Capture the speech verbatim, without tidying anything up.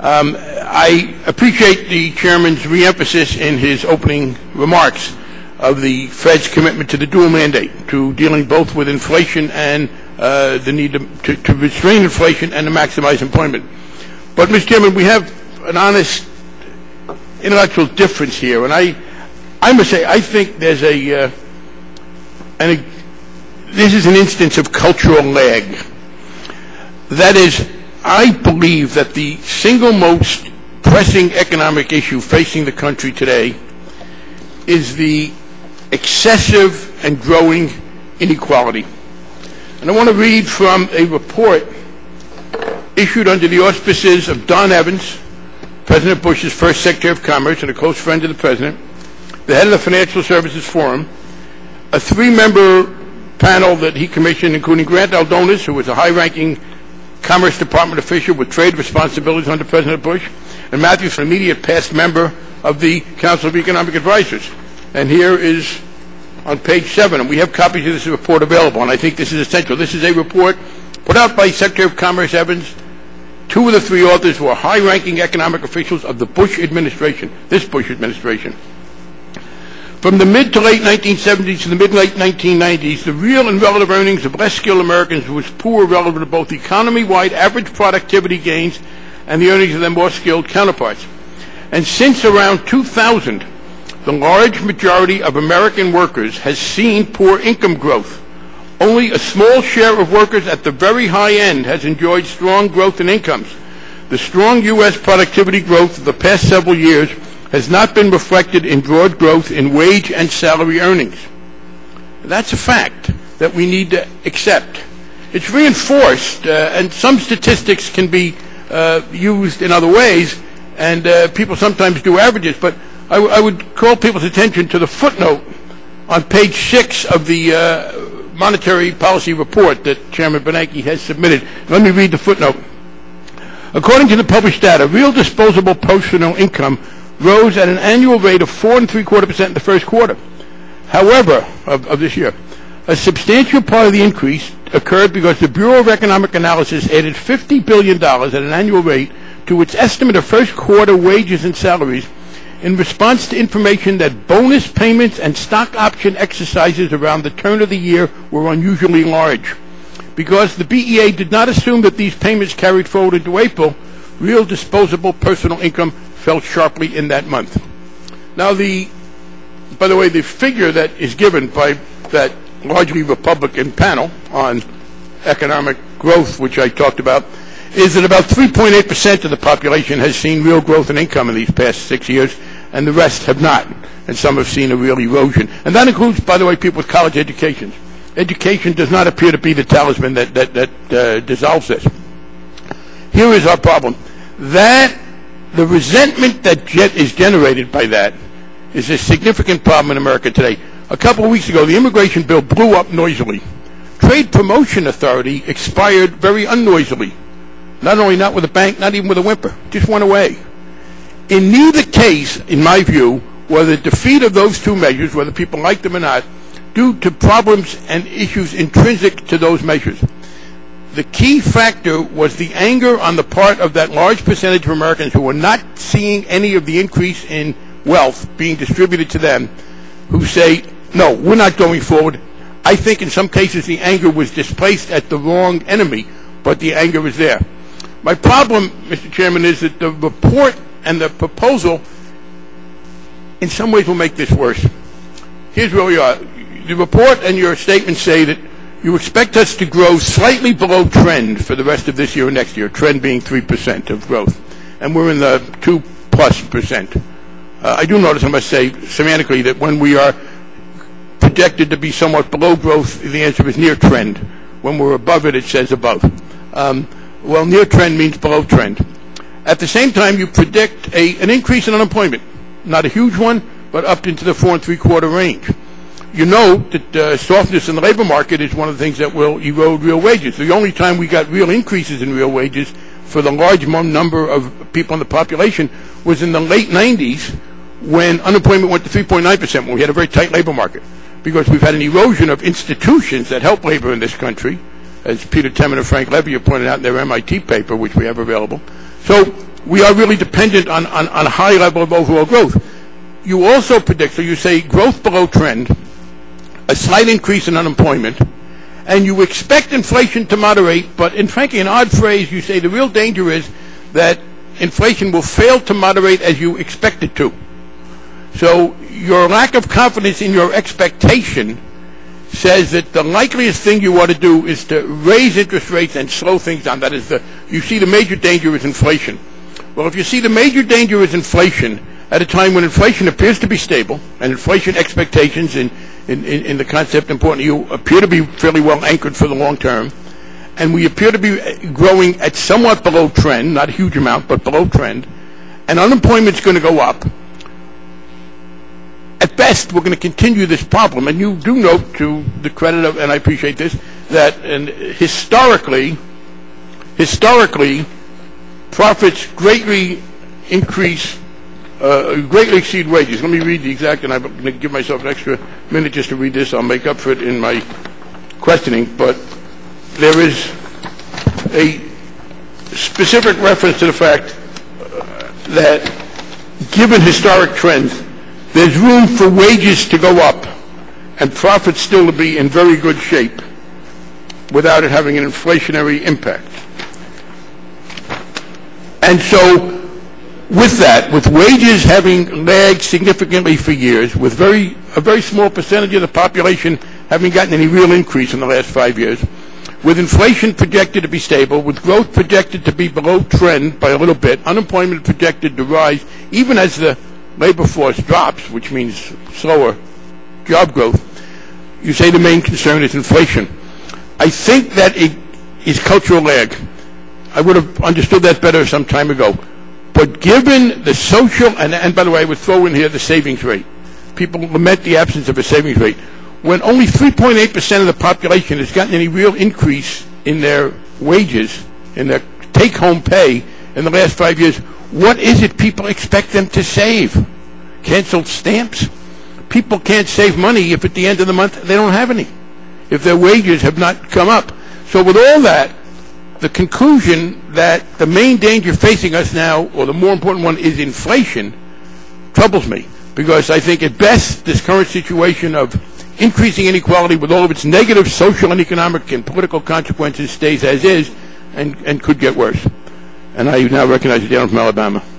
Um, I appreciate the Chairman's reemphasis in his opening remarks of the Fed's commitment to the dual mandate, to dealing both with inflation and uh, the need to, to, to restrain inflation and to maximize employment. But, Mister Chairman, we have an honest intellectual difference here, and I, I must say, I think there's a, uh, an, a, this is an instance of cultural lag. That is, I believe that the single most pressing economic issue facing the country today is the excessive and growing inequality. And I want to read from a report issued under the auspices of Don Evans, President Bush's first Secretary of Commerce and a close friend of the President, the head of the Financial Services Forum, a three-member panel that he commissioned, including Grant Aldonas, who was a high-ranking Commerce Department official with trade responsibilities under President Bush, and Matthews, an immediate past member of the Council of Economic Advisors. And here is on page seven, and we have copies of this report available, and I think this is essential. This is a report put out by Secretary of Commerce Evans. Two of the three authors were high-ranking economic officials of the Bush administration, this Bush administration. From the mid to late nineteen seventies to the mid-late nineteen nineties, the real and relative earnings of less skilled Americans was poor relative to both economy-wide average productivity gains and the earnings of their more skilled counterparts. And since around two thousand, the large majority of American workers has seen poor income growth. Only a small share of workers at the very high end has enjoyed strong growth in incomes. The strong U S productivity growth of the past several years has not been reflected in broad growth in wage and salary earnings. That's a fact that we need to accept. It's reinforced, uh, and some statistics can be uh, used in other ways, and uh, people sometimes do averages, but I, I would call people's attention to the footnote on page six of the uh, monetary policy report that Chairman Bernanke has submitted. Let me read the footnote. According to the published data, real disposable personal income rose at an annual rate of four and three quarter percent in the first quarter. However, of, of this year, a substantial part of the increase occurred because the Bureau of Economic Analysis added fifty billion dollars at an annual rate to its estimate of first quarter wages and salaries in response to information that bonus payments and stock option exercises around the turn of the year were unusually large. Because the B E A did not assume that these payments carried forward into April, real disposable personal income fell sharply in that month. Now, the, by the way, the figure that is given by that largely Republican panel on economic growth, which I talked about, is that about three point eight percent of the population has seen real growth in income in these past six years, and the rest have not. And some have seen a real erosion. And that includes, by the way, people with college educations. Education does not appear to be the talisman that, that, that uh, dissolves this. Here is our problem. That, the resentment that jet is generated by that is a significant problem in America today. A couple of weeks ago, the immigration bill blew up noisily. Trade Promotion Authority expired very unnoisily. Not only not with a bank, not even with a whimper. Just went away. In neither case, in my view, was the defeat of those two measures, whether people like them or not, due to problems and issues intrinsic to those measures. The key factor was the anger on the part of that large percentage of Americans who were not seeing any of the increase in wealth being distributed to them, who say, no, we're not going forward. I think in some cases the anger was displaced at the wrong enemy, but the anger is there. My problem, Mister Chairman, is that the report and the proposal in some ways will make this worse. Here's where we are. The report and your statement say that you expect us to grow slightly below trend for the rest of this year and next year, trend being three percent of growth. And we're in the two plus percent. Uh, I do notice, I must say, semantically, that when we are projected to be somewhat below growth, the answer is near trend. When we're above it, it says above. Um, Well, near trend means below trend. At the same time, you predict a, an increase in unemployment. Not a huge one, but up into the four and three quarter range. You know that uh, softness in the labor market is one of the things that will erode real wages. The only time we got real increases in real wages for the large number of people in the population was in the late nineties when unemployment went to three point nine percent, when we had a very tight labor market. Because we've had an erosion of institutions that help labor in this country, as Peter Temin and Frank Levy have pointed out in their M I T paper, which we have available. So we are really dependent on, on, on a high level of overall growth. You also predict, so you say growth below trend, a slight increase in unemployment, and you expect inflation to moderate, but in frankly an odd phrase, you say the real danger is that inflation will fail to moderate as you expect it to. So your lack of confidence in your expectation says that the likeliest thing you ought to do is to raise interest rates and slow things down. That is, the, you see the major danger is inflation. Well, if you see the major danger is inflation at a time when inflation appears to be stable, and inflation expectations in, in, in, in the concept important to you appear to be fairly well anchored for the long term, and we appear to be growing at somewhat below trend, not a huge amount, but below trend, and unemployment's going to go up, at best, we're going to continue this problem. And you do note, to the credit of, and I appreciate this, that and historically, historically, profits greatly increase, uh, greatly exceed wages. Let me read the exact, and I'm going to give myself an extra minute just to read this. I'll make up for it in my questioning. But there is a specific reference to the fact uh, that given historic trends, there's room for wages to go up and profits still to be in very good shape without it having an inflationary impact. And so with that, with wages having lagged significantly for years, with very, a very small percentage of the population having gotten any real increase in the last five years, with inflation projected to be stable, with growth projected to be below trend by a little bit, unemployment projected to rise, even as the labor force drops, which means slower job growth, you say the main concern is inflation. I think that it is cultural lag. I would have understood that better some time ago. But given the social, and, and by the way, I would throw in here the savings rate. People lament the absence of a savings rate. When only three point eight percent of the population has gotten any real increase in their wages, in their take-home pay in the last five years, what is it people expect them to save? Canceled stamps? People can't save money if at the end of the month they don't have any, if their wages have not come up. So with all that, the conclusion that the main danger facing us now, or the more important one, is inflation, troubles me. Because I think at best this current situation of increasing inequality with all of its negative social and economic and political consequences stays as is and, and could get worse. And I now recognize the gentleman from Alabama.